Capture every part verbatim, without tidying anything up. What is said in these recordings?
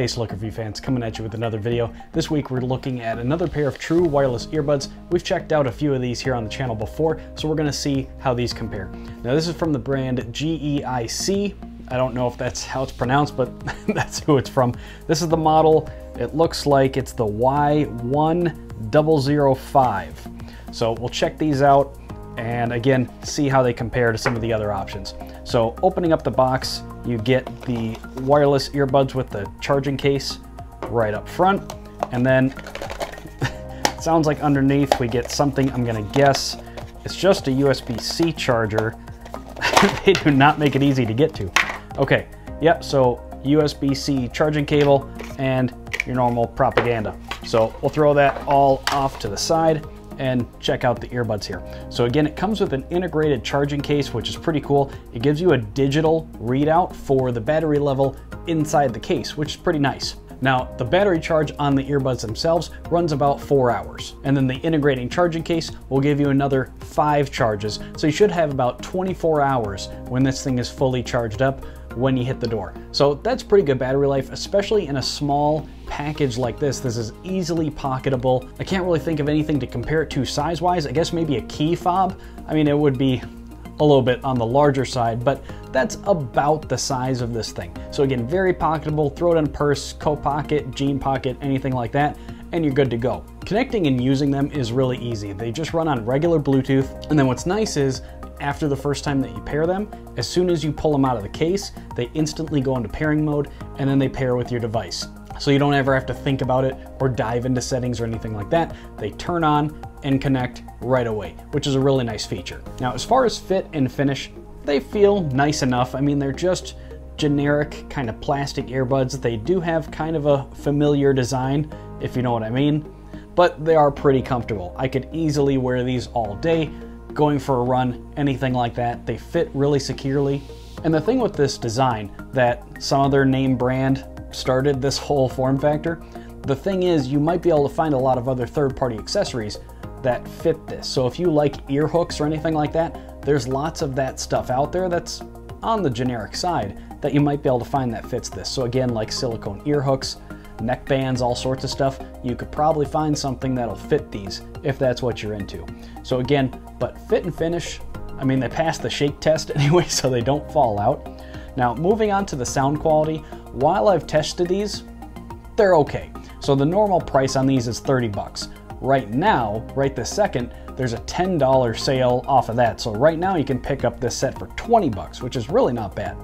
Hey Slick Review fans, coming at you with another video. This week we're looking at another pair of true wireless earbuds. We've checked out a few of these here on the channel before, so we're gonna see how these compare. Now this is from the brand G E I C. I don't know if that's how it's pronounced, but that's who it's from. This is the model. It looks like it's the Y one zero zero five. So we'll check these out and again, see how they compare to some of the other options. So opening up the box, you get the wireless earbuds with the charging case right up front. And then it sounds like underneath we get something, I'm gonna guess it's just a U S B C charger. They do not make it easy to get to. Okay, yep, so U S B C charging cable and your normal propaganda. So we'll throw that all off to the side and check out the earbuds here. So again, it comes with an integrated charging case, which is pretty cool. It gives you a digital readout for the battery level inside the case, which is pretty nice. Now, the battery charge on the earbuds themselves runs about four hours. And then the integrating charging case will give you another five charges. So you should have about twenty-four hours when this thing is fully charged up when you hit the door. So that's pretty good battery life, especially in a small package like this. This is easily pocketable. I can't really think of anything to compare it to size-wise. I guess maybe a key fob. I mean, it would be a little bit on the larger side, but that's about the size of this thing. So again, very pocketable, throw it in a purse, coat pocket, jean pocket, anything like that, and you're good to go. Connecting and using them is really easy. They just run on regular Bluetooth. And then what's nice is after the first time that you pair them, as soon as you pull them out of the case, they instantly go into pairing mode and then they pair with your device. So you don't ever have to think about it or dive into settings or anything like that. They turn on and connect right away, which is a really nice feature. Now, as far as fit and finish, they feel nice enough. I mean, they're just generic kind of plastic earbuds. They do have kind of a familiar design, if you know what I mean, but they are pretty comfortable. I could easily wear these all day, going for a run, anything like that. They fit really securely. And the thing with this design that some other name brand started this whole form factor, the thing is you might be able to find a lot of other third-party accessories that fit this. So if you like ear hooks or anything like that, there's lots of that stuff out there that's on the generic side that you might be able to find that fits this. So again, like silicone ear hooks, neck bands, all sorts of stuff, you could probably find something that'll fit these if that's what you're into. So again, but fit and finish, I mean, they pass the shake test anyway, so they don't fall out. Now, moving on to the sound quality, while I've tested these, they're okay. So the normal price on these is thirty bucks. Right now, right this second, there's a ten dollar sale off of that. So right now you can pick up this set for twenty bucks, which is really not bad.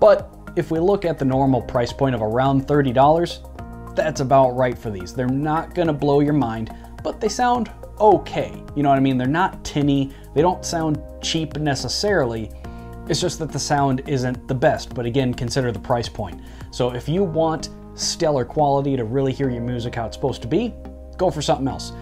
But if we look at the normal price point of around thirty dollars, that's about right for these. They're not gonna blow your mind, but they sound okay. You know what I mean? They're not tinny. They don't sound cheap necessarily. It's just that the sound isn't the best, but again, consider the price point. So if you want stellar quality to really hear your music how it's supposed to be, go for something else.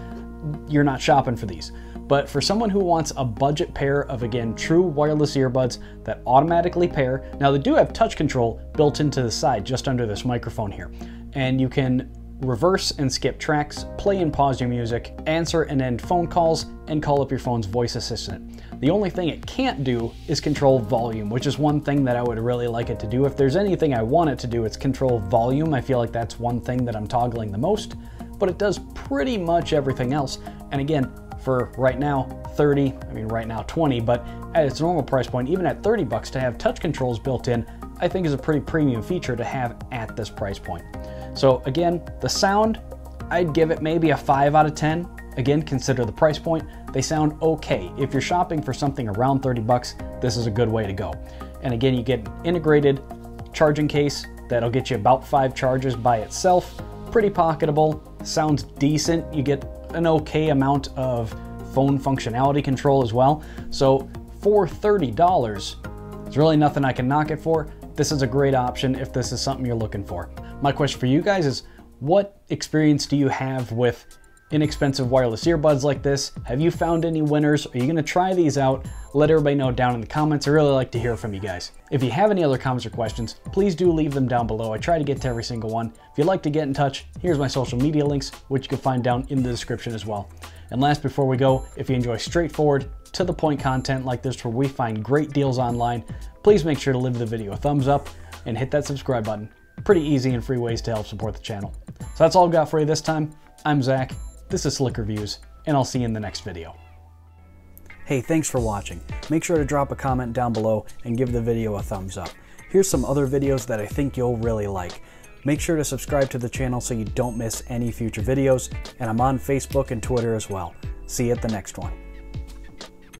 You're not shopping for these. But for someone who wants a budget pair of, again, true wireless earbuds that automatically pair, now they do have touch control built into the side just under this microphone here. And you can reverse and skip tracks, play and pause your music, answer and end phone calls, and call up your phone's voice assistant. The only thing it can't do is control volume, which is one thing that I would really like it to do. If there's anything I want it to do, it's control volume. I feel like that's one thing that I'm toggling the most, but it does pretty much everything else. And again, for right now, thirty, I mean right now twenty, but at its normal price point, even at thirty bucks, to have touch controls built in, I think is a pretty premium feature to have at this price point. So again, the sound, I'd give it maybe a five out of ten. Again, consider the price point. They sound okay. If you're shopping for something around thirty bucks, this is a good way to go. And again, you get an integrated charging case that'll get you about five charges by itself. Pretty pocketable, sounds decent. You get an okay amount of phone functionality control as well. So for thirty dollars, there's really nothing I can knock it for. This is a great option if this is something you're looking for. My question for you guys is, what experience do you have with inexpensive wireless earbuds like this? Have you found any winners? Are you gonna try these out? Let everybody know down in the comments. I really like to hear from you guys. If you have any other comments or questions, please do leave them down below. I try to get to every single one. If you'd like to get in touch, here's my social media links, which you can find down in the description as well. And last, before we go, if you enjoy straightforward, to the point content like this where we find great deals online, please make sure to leave the video a thumbs up and hit that subscribe button. pretty easy and free ways to help support the channel. So that's all I've got for you this time. I'm Zach, this is Slick Reviews, and I'll see you in the next video. Hey, thanks for watching. Make sure to drop a comment down below and give the video a thumbs up. Here's some other videos that I think you'll really like. Make sure to subscribe to the channel so you don't miss any future videos, and I'm on Facebook and Twitter as well. See you at the next one.